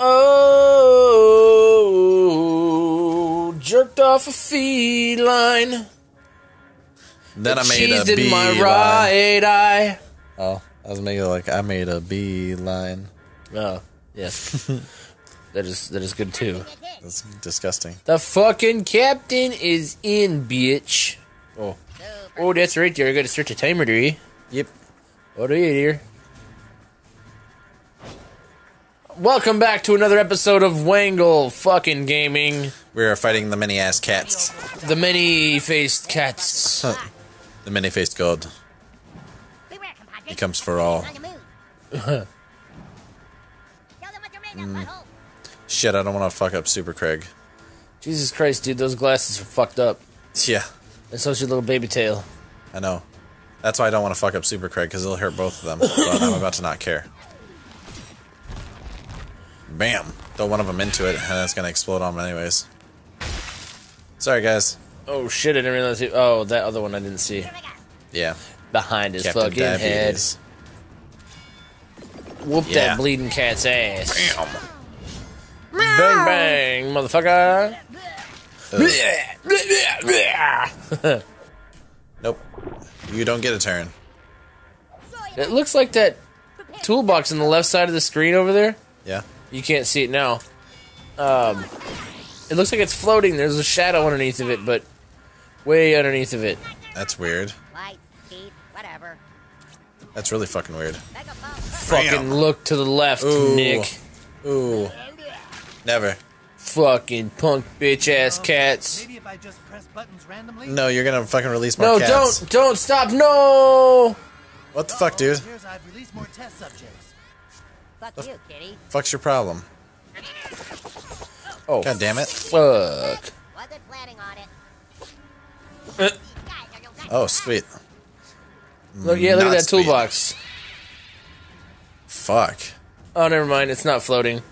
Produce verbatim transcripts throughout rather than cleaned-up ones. Oh, jerked off a feline. Then the I made a bee in my line. Right eye. Oh, I was making it like I made a bee line. Oh, yes. That is that is good too. That's disgusting. The fucking captain is in, bitch. Oh, oh, that's right there. I gotta start the timer, do you? Yep. What are you here? Welcome back to another episode of Wangle Fucking Gaming. We are fighting the many ass cats. The many faced cats. Huh. The many faced god. He comes for all. Mm. Shit, I don't want to fuck up Super Craig. Jesus Christ, dude, those glasses are fucked up. Yeah. And so's your little baby tail. I know. That's why I don't want to fuck up Super Craig, because it'll hurt both of them. But I'm about to not care. Bam! Throw one of them into it, and that's gonna explode on them anyways. Sorry, guys. Oh shit! I didn't realize. It. Oh, that other one I didn't see. Yeah. Behind his Captain fucking Diabetes. head. Whoop yeah. that bleeding cat's ass! Bam! Bang bang, motherfucker! Uh. Nope. You don't get a turn. It looks like that toolbox on the left side of the screen over there. Yeah. You can't see it now. Um, it looks like it's floating. There's a shadow underneath of it, but way underneath of it. That's weird. Whatever. That's really fucking weird. Fucking Bam. Look to the left, Ooh. Nick. Ooh. Never. Fucking punk bitch ass cats. Maybe if I just press buttons randomly? No, you're gonna fucking release more no, cats. No, don't, don't stop, no! What the Uh-oh, fuck, dude? Here's I've released more test subjects. Fuck the you, kitty. Fuck's your problem? Oh, god damn it! Fuck. Wasn't planning on it. Oh, sweet. Look, yeah, not look at that sweet. Toolbox. Fuck. Oh, never mind. It's not floating.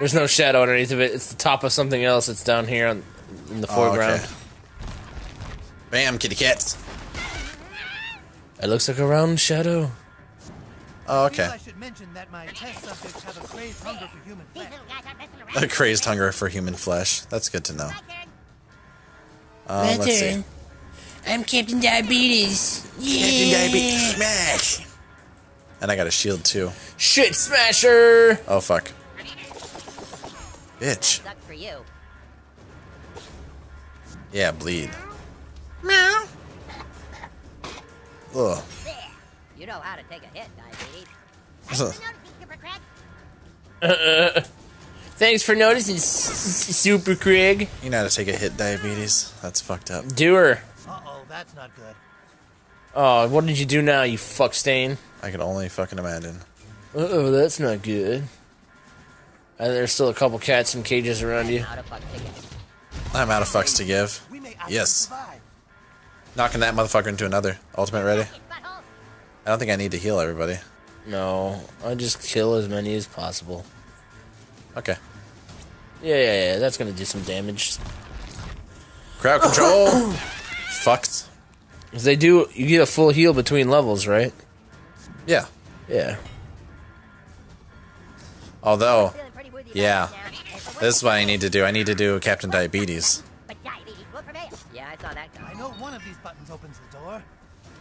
There's no shadow underneath of it. It's the top of something else. It's down here on, in the foreground. Oh, okay. Bam, kitty cats. It looks like a round shadow. Oh, okay. I should mention that my test subjects have a crazed hunger for human flesh. A crazed hunger for human flesh. That's good to know. Um, let's see. I'm Captain Diabetes. Yeah. Captain Diabetes. Smash! And I got a shield, too. Shit smasher! Oh, fuck. Bitch. Yeah, bleed. Meow. Ugh. You know how to take a hit, Diabetes. uh, thanks for noticing, Super Craig. You know how to take a hit, Diabetes. That's fucked up. Do her. Uh-oh, that's not good. Oh, what did you do now, you fuck stain? I can only fucking imagine. Uh-oh, that's not good. Uh, there's still a couple cats in cages around you. I'm out of fucks to give. Yes. Knocking that motherfucker into another. Ultimate ready. I don't think I need to heal everybody. No, I just kill as many as possible. Okay. Yeah, yeah, yeah. That's gonna do some damage. Crowd control. Fucked. Cause they do. You get a full heal between levels, right? Yeah. Yeah. Although, yeah, this is what I need to do. I need to do Captain Diabetes. Yeah, I saw that guy. I know one of these buttons opens the door.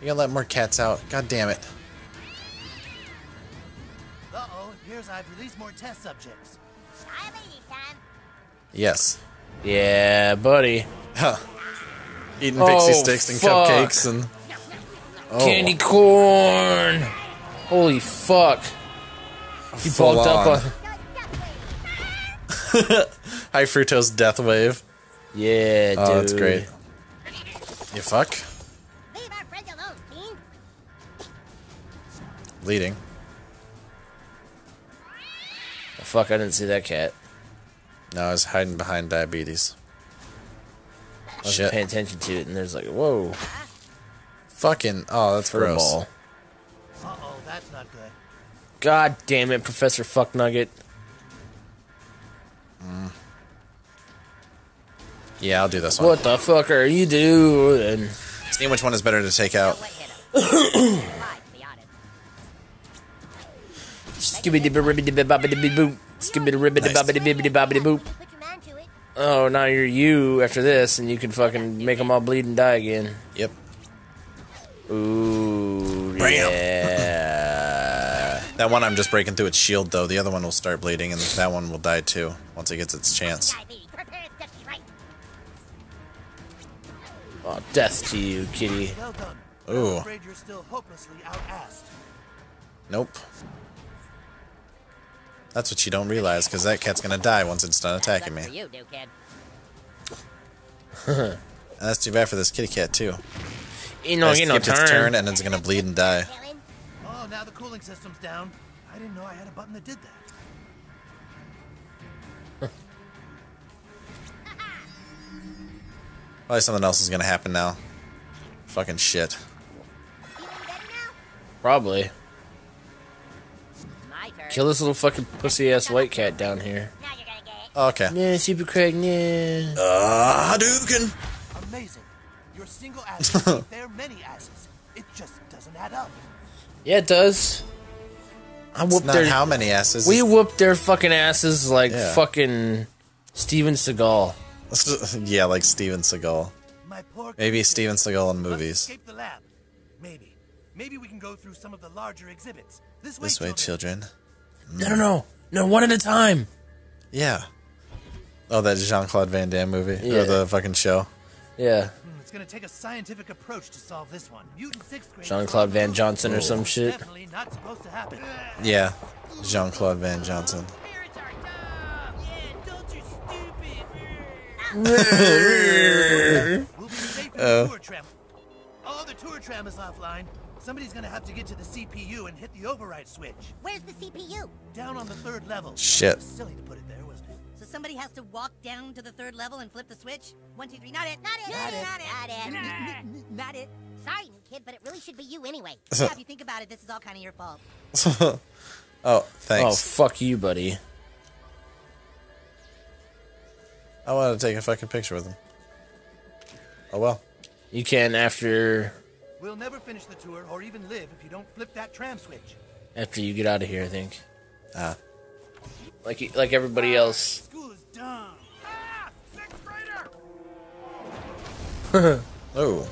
You gotta let more cats out. God damn it. Uh-oh, here's I've released more test subjects. Yes. Yeah, buddy. Huh. Eating pixie oh, sticks and fuck. cupcakes and... Oh. Candy corn! Holy fuck. He bulked up on... High fructose death wave. Yeah, dude. Oh, that's great. You fuck? Bleeding. Oh, fuck, I didn't see that cat. No, I was hiding behind Diabetes. I was paying attention to it, and there's like, whoa. Fucking, oh, that's Fur gross. Ball. Uh-oh, that's not good. God damn it, Professor Fuck Nugget. Mm. Yeah, I'll do this one. What the fuck are you doing? Seeing which one is better to take out. Skibidi-bibidi-bibidi-boo. Skibbity-ribbity-bobbity-bibbity-bobbity-boop. Oh, now you're you after this, and you can fucking make them all bleed and die again. Yep. Ooh, Bam. Yeah. That one I'm just breaking through its shield, though. The other one will start bleeding, and that one will die, too, once it gets its chance. Oh, death to you, kitty. Ooh. Nope. That's what you don't realize, because that cat's gonna die once it's done attacking me. That's too bad for this kitty cat too. You know, you know, its turn and it's gonna bleed and die. Oh, now the cooling system's down. I didn't know I had a button that did that. Probably something else is gonna happen now. Fucking shit. Probably. Kill this little fucking pussy ass white cat down here. Okay. Yeah, Super Craig, yeah. Ah, uh, Hadouken! Amazing. Your single ass can bear many asses. It just doesn't add up. Yeah, it does. I whooped it's not their, how many asses? We whooped their fucking asses like yeah. fucking Steven Seagal. Yeah, like Steven Seagal. Maybe Steven Seagal in movies. Escape the lab. Maybe. Maybe we can go through some of the larger exhibits. This way, this way children. children. No, no, no. No, one at a time. Yeah. Oh, that Jean-Claude Van Damme movie. Yeah. Or the fucking show. Yeah. It's going to take a scientific approach to solve this one. Jean-Claude Van Johnson Ooh. or some shit. Definitely not supposed to happen. Yeah. Jean-Claude Van Johnson. We'll be safe in the tour tram. Oh, the tour tram is offline. Somebody's gonna have to get to the C P U and hit the override switch. Where's the C P U? Down on the third level. Shit. Silly to put it there, wasn't it? So somebody has to walk down to the third level and flip the switch? One, two, three, not it, not it, not it, not it, not it. Not it. Sorry, kid, but it really should be you anyway. Yeah, if you think about it, this is all kind of your fault. Oh, thanks. Oh, fuck you, buddy. I want to take a fucking picture with him. Oh, well. You can after... We'll never finish the tour or even live if you don't flip that tram switch. After you get out of here, I think. Ah. Like like everybody else. School is done. Ah, sixth grader. Oh.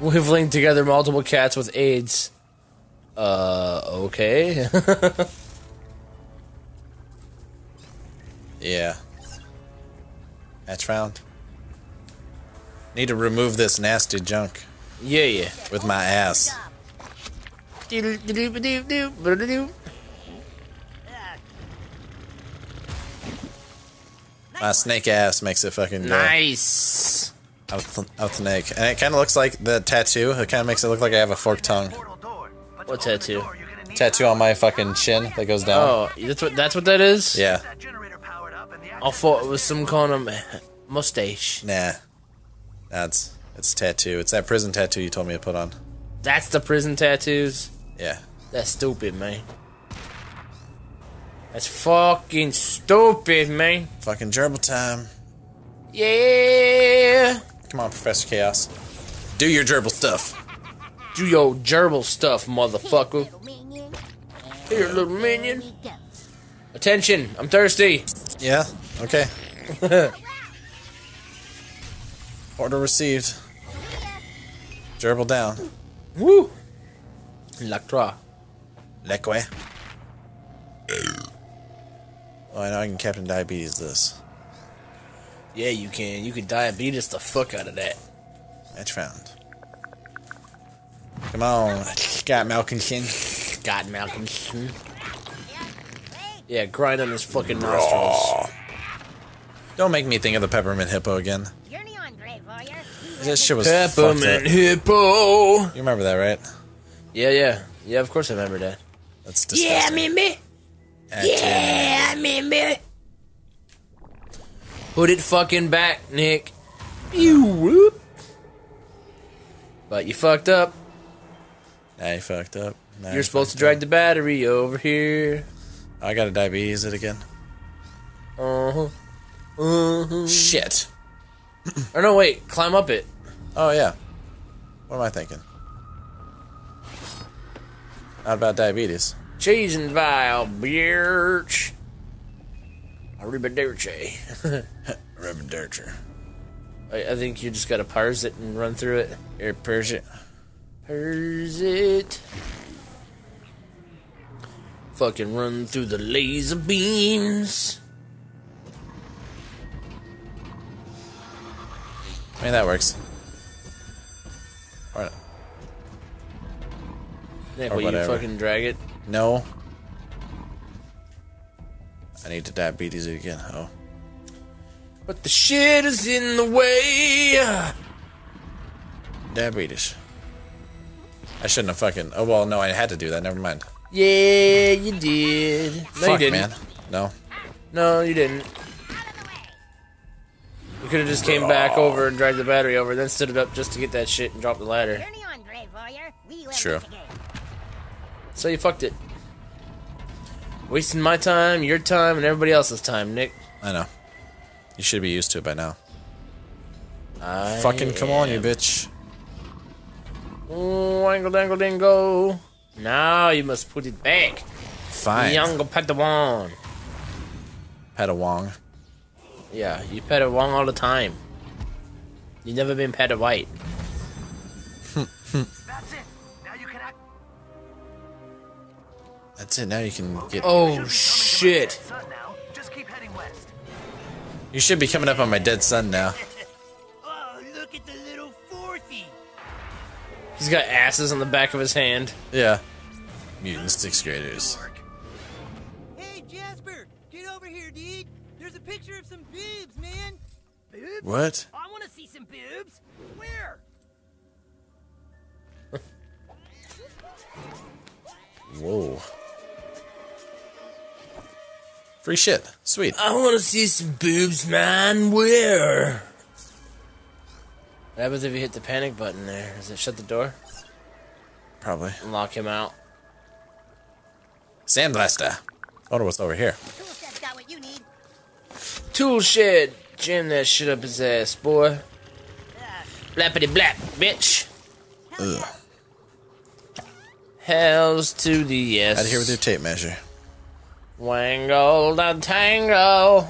We've linked together multiple cats with AIDS. Uh, okay. Yeah. That's round. Need to remove this nasty junk. Yeah, yeah. With my ass. My snake ass makes it fucking go. Nice. Out the snake. And it kind of looks like the tattoo. It kind of makes it look like I have a forked tongue. What tattoo? Tattoo on my fucking chin that goes down. Oh, that's what, that's what that is? Yeah. I thought it was some kind of mustache. Nah. That's it's tattoo. It's that prison tattoo you told me to put on. That's the prison tattoos? Yeah. That's stupid, man. That's fucking stupid, man. Fucking gerbil time. Yeah. Come on, Professor Chaos. Do your gerbil stuff. Do your gerbil stuff, motherfucker. Here, little, little minion. Attention, I'm thirsty. Yeah, okay. Order received. Gerbil down. Woo! Lacroix. Lacroix. Oh, I know I can Captain Diabetes this. Yeah, you can. You can diabetes the fuck out of that. That's round. Come on, Scott Malkinson. Scott Malkinson. Yeah, grind on his fucking nostrils. Don't make me think of the Peppermint Hippo again. This shit was Peppermint Hippo. You remember that, right? Yeah, yeah. Yeah, of course I remember that. That's disgusting. Yeah, I remember. Yeah, I remember. Put it fucking back, Nick. You whoop. But you fucked up. Nah, you fucked up. Nah, You're you supposed to drag up. the battery over here. I gotta diabetes it again. Uh-huh. Uh-huh. Shit. Or no, wait, climb up it. Oh, yeah. What am I thinking? Not about diabetes. Cheese and vile, bitch. Arrivederci. Arrivederci. I, I think you just gotta parse it and run through it. Or parse it. Parse it. Fucking run through the laser beams. I mean, that works. Or, Nick, or will whatever. You fucking drag it? No. I need to diabetes it again, oh. But the shit is in the way! Diabetes. I shouldn't have fucking... Oh, well, no, I had to do that. Never mind. Yeah, you did. No, Fuck, you didn't. man. No. No, you didn't. You could have just came back over and dragged the battery over, then stood it up just to get that shit and dropped the ladder. True. So you fucked it. Wasting my time, your time, and everybody else's time, Nick. I know. You should be used to it by now. I Fucking am. Come on, you bitch. Oh, angle, dangle, dingo. Now you must put it back. Fine. Young Padawan. Padawan. Yeah, you Padawan all the time. You've never been Padawite. That's it. Now you can act. That's it. Now you can get. Oh shit! Just keep heading west. You should be coming up on my dead son now. Oh, look at the little fourthy. He's got asses on the back of his hand. Yeah. Mutant sixth graders. Hey Jasper, get over here, dude. There's a picture of some boobs, man. Boobs? What? I want to see some boobs. Where? Whoa. Free shit. Sweet. I want to see some boobs, man. Where? What happens if you hit the panic button there? Does it shut the door? Probably. And lock him out. Sandblaster. Thought it was over here. Toolshed's got what you need. Toolshed. Jam that shit up his ass, boy. Blappity blap, bitch. Ugh. Hells to the yes. Out of here with your tape measure. Wangle the tango.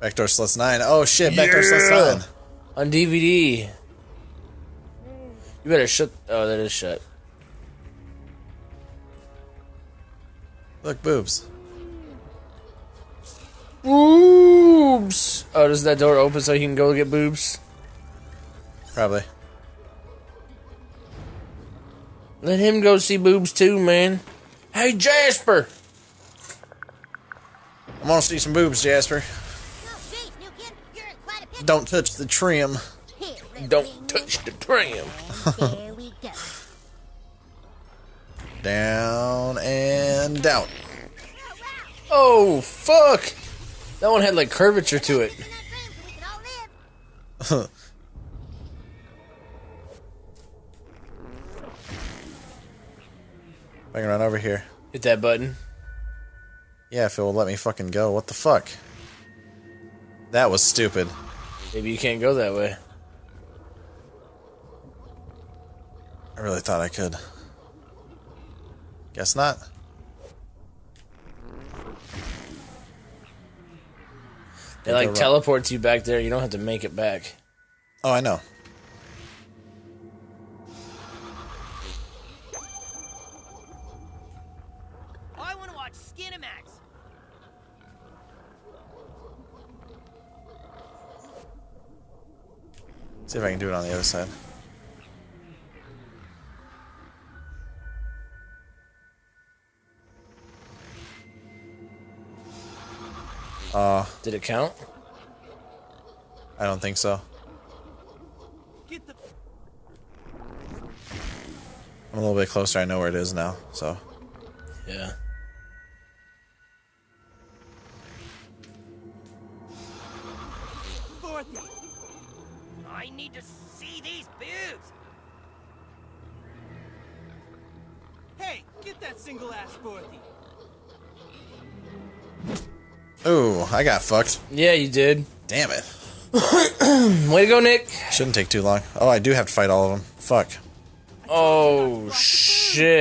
Backdoor Sluts nine. Oh shit, Backdoor yeah. Sluts nine. On D V D. You better shut. Oh, that is shut. Look, boobs. Boobs! Oh, does that door open so you can go get boobs? Probably. Let him go see boobs too, man. Hey, Jasper! I'm gonna see some boobs, Jasper. Don't touch the trim. Don't touch the trim. There we go. Down and down. Oh, fuck! That one had, like, curvature to it. I can run over here. Hit that button. Yeah, if it will let me fucking go. What the fuck? That was stupid. Maybe you can't go that way. I really thought I could. Guess not. It like teleports you back there. You don't have to make it back. Oh, I know. See if I can do it on the other side. Uh, Did it count? I don't think so. Get the I'm a little bit closer. I know where it is now, so. Yeah. I need to see these boobs. Hey, get that single ass forty. Ooh, I got fucked. Yeah, you did. Damn it. Way to go, Nick. Shouldn't take too long. Oh, I do have to fight all of them. Fuck. Oh, shit.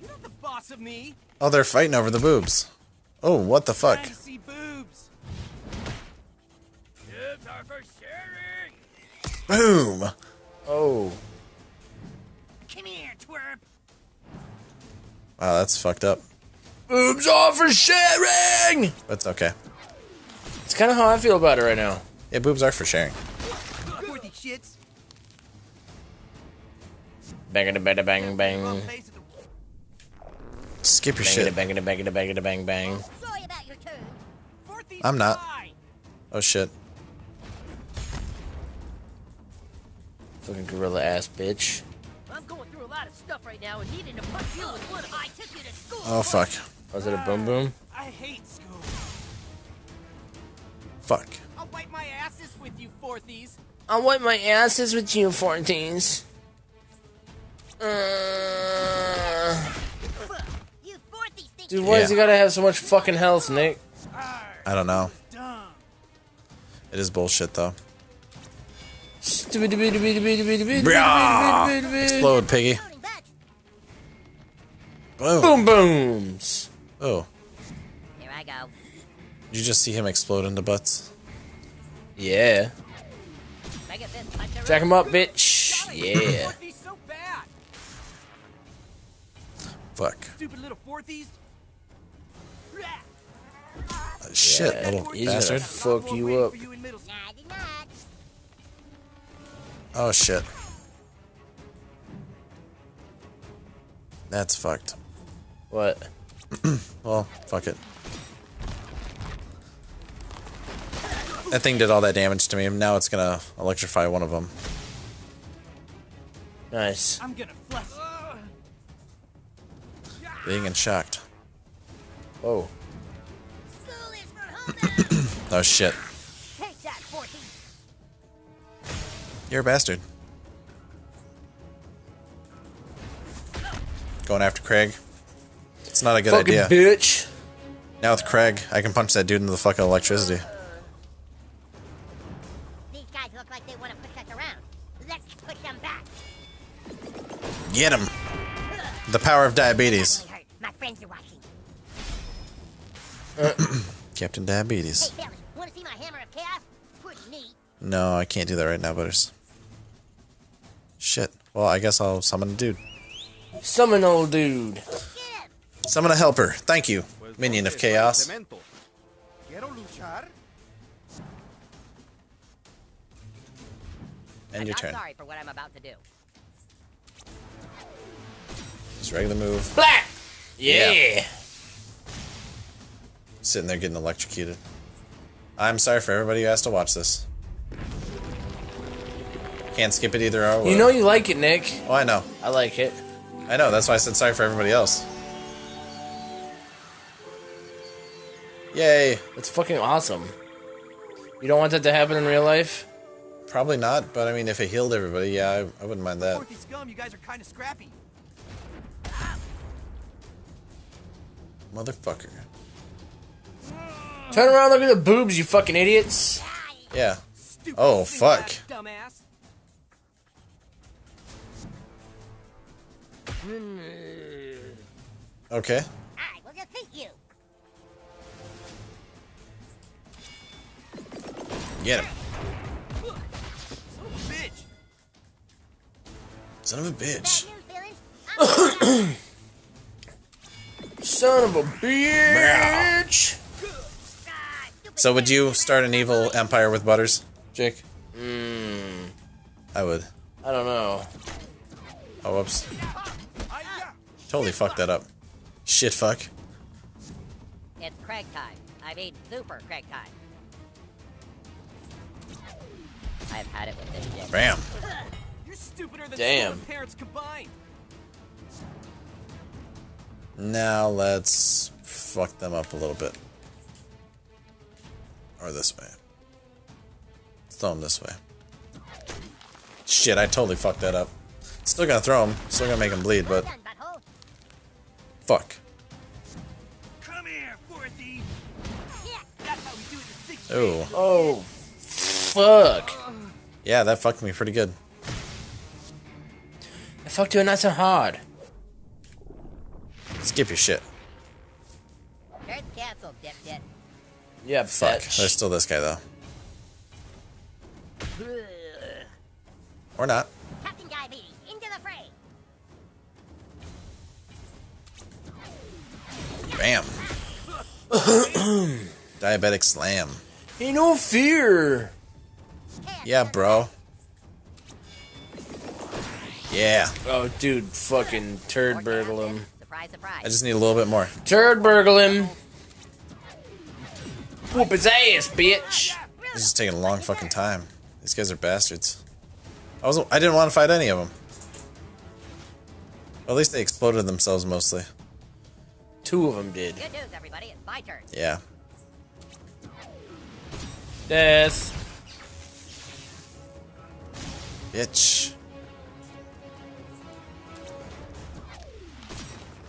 You're not the boss of me. Oh, they're fighting over the boobs. Oh, what the fuck? Boobs. Boobs are for sharing. Boom. Oh. Come here, twerp. Wow, that's fucked up. Boobs are for sharing. That's okay. It's kind of how I feel about it right now. Yeah, boobs are for sharing. Worthy shits. Bang da bang bang bang. Skip your shit. Bang da bang da bang da bang bang. Sorry about your turn. I'm not. Oh shit. Fucking gorilla ass bitch. I'm going through a lot of stuff right now and needing to punch you with one. I took you to school. Oh fuck. Was it a boom boom? I hate school. Fuck. I'll wipe my asses with you fourthies. I'll wipe my asses with you fourteens. Uh... Dude, why yeah. does he gotta have so much fucking health, Nick? I don't know. It is bullshit, though. Explode, piggy. Boom. Boom booms. Oh. Here I go. Did you just see him explode into butts? Yeah. Jack him up, bitch. Yeah. Fuck. Stupid little fourthies. Uh, shit, yeah, little he's bastard. Gonna fuck you up. Oh shit. That's fucked. What? Well, fuck it. That thing did all that damage to me. Now it's gonna electrify one of them. Nice. I'm gonna flush. Being in shocked. Oh. School is for oh shit. Take that, fourteen. You're a bastard. Going after Craig. It's not a good fucking idea. Bitch. Now with Craig, I can punch that dude into the fucking electricity. These guys look like they want to push us around. Let's push them back. Get him. The power of diabetes. Friends are watching. Uh, Captain Diabetes. Hey, fellas, wanna see my hammer of chaos? Push me. No, I can't do that right now, butters. Shit. Well, I guess I'll summon a dude. Summon old dude. Summon a helper. Thank you, minion of chaos. And your turn. I'm sorry for what I'm about to do. Just regular move. Black. Yeah. yeah. Sitting there getting electrocuted. I'm sorry for everybody who has to watch this. Can't skip it either. Or you know you like it, Nick. Oh, I know. I like it. I know. That's why I said sorry for everybody else. Yay. It's fucking awesome. You don't want that to happen in real life? Probably not, but I mean, if it healed everybody, yeah, I, I wouldn't mind that. Forky scum, you guys are kind of scrappy. Motherfucker. Turn around, look at the boobs, you fucking idiots. Yeah. Oh, fuck. Okay. I will defeat you. Get him. Son of a bitch. Son of a bitch. Son of a bitch! So would you start an evil empire with Butters, Jake? Mmm. I would. I don't know. Oh, whoops. Totally fucked that up. Shit fuck. It's Craig time. I mean, super Craig time. I've had it with this shit. Bam. You're stupider than damn. Parents combined. Now let's fuck them up a little bit. Or this way. Let's throw them this way. Shit, I totally fucked that up. Still gonna throw them. Still gonna make them bleed, but... Fuck. Oh. Oh. Fuck. Yeah, that fucked me pretty good. Fuck doing that so hard. Skip your shit. Turn cancel, dipshit. Yeah, fuck. Bitch. There's still this guy though. Or not. Captain Diabetes, into the fray. Bam. Diabetic slam. Ain't no fear. Yeah, bro. Yeah. Oh, dude, fucking turd burgle him. Surprise, surprise. I just need a little bit more. Turd burgle him. Whoop his ass, bitch. This is taking a long fucking time. These guys are bastards. I was I didn't want to fight any of them. Well, at least they exploded themselves mostly. Two of them did. Good news, everybody. It's my turn. Yeah. Death. Bitch.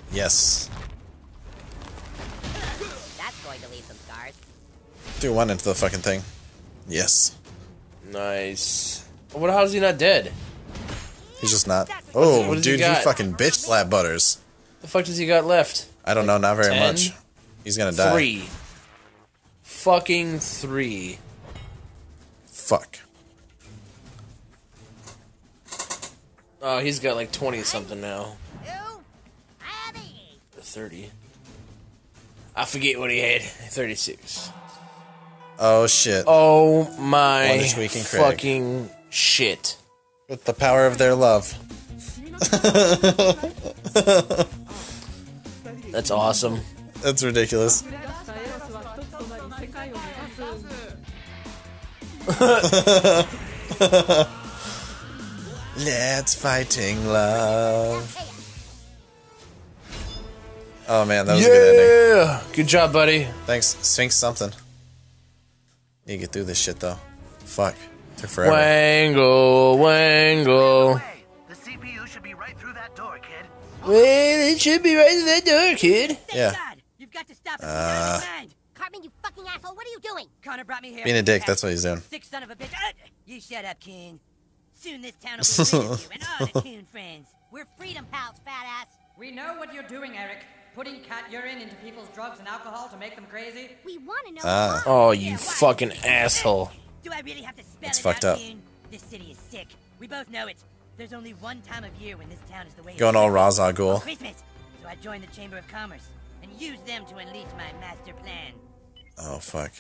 Yes. That's going to leave some scars. Threw one into the fucking thing. Yes. Nice. What? How's he not dead? He's just not. Oh, dude, you fucking bitch slap butters. The fuck does he got left? I don't know. Not very Ten? much. He's gonna die. Three. Fucking three. Fuck. Oh, he's got like twenty something now. thirty. I forget what he had. thirty-six. Oh shit. Oh my fucking shit. With the power of their love. That's awesome. That's ridiculous. Let's fighting love. Oh man, that was yeah! a good ending. Yeah, good job, buddy. Thanks. Sphinx something. Need to get through this shit though. Fuck. Took forever. Wangle, wangle. The C P U should be right through that door, kid. Well, it should be right through that door, kid. Yeah. You've got to stop uh, Cartman, you fucking asshole. What are you doing? Connor brought me here. Being a dick, that's what he's doing. Sick son of a bitch. Uh, you shut up, King. Soon this town will be rid of you and all the Coon friends. We're freedom pals, fat ass. We know what you're doing, Eric. Putting cat urine into people's drugs and alcohol to make them crazy. We want to know. Uh, oh, you yeah, fucking asshole! Do I really have to spell it's it fucked out? Up. This city is sick. We both know it. There's only one time of year when this town is the way. Going all Ra's al Ghul. Christmas. So I joined the Chamber of Commerce and used them to unleash my master plan. Oh fuck.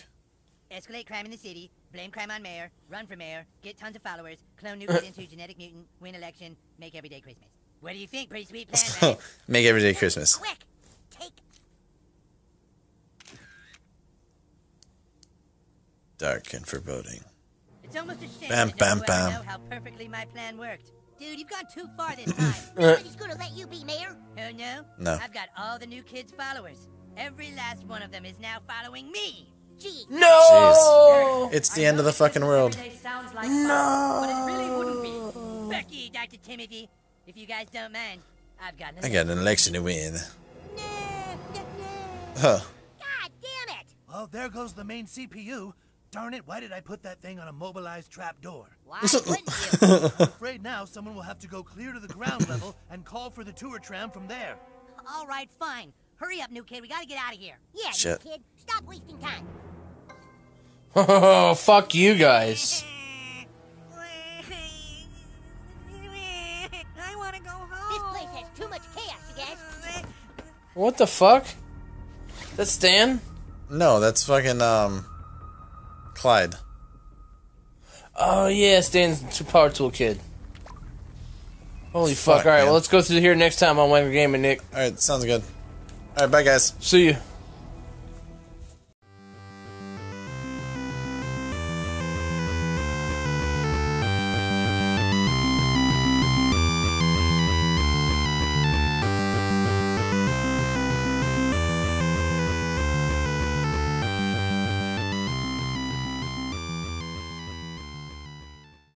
Escalate crime in the city. Blame crime on mayor. Run for mayor. Get tons of followers. Clone new into genetic mutant. Win election. Make everyday Christmas. What do you think? Pretty sweet plan. Right? Make everyday Christmas. Quick. Take. Dark and foreboding. It's almost a shame. Bam, bam, bam. Know how perfectly my plan worked. Dude, you've gone too far this time. Nobody's gonna let you be mayor. Oh no? No. I've got all the new kids' followers. Every last one of them is now following me. Gee. No. Jeez. It's the I end of the fucking world. Sounds like no. Fun, but it really wouldn't be. Becky, Doctor Timothy, if you guys don't mind, I've got. An I got an election to win. Huh. God damn it! Well, there goes the main C P U. Darn it, why did I put that thing on a mobilized trap door? Why wouldn't you? I'm afraid now someone will have to go clear to the ground level and call for the tour tram from there. All right, fine. Hurry up, new kid. We gotta get out of here. Yeah, shit. New kid. Stop wasting time. Oh, fuck you guys. I wanna go home. This place has too much chaos, you guys. What the fuck? That's Stan? No, that's fucking, um... Clyde. Oh, yeah, Stan's power tool kid. Holy fuck, fuck alright, well, let's go through here next time on Wangle Gaming, Nick. Alright, sounds good. Alright, bye, guys. See you.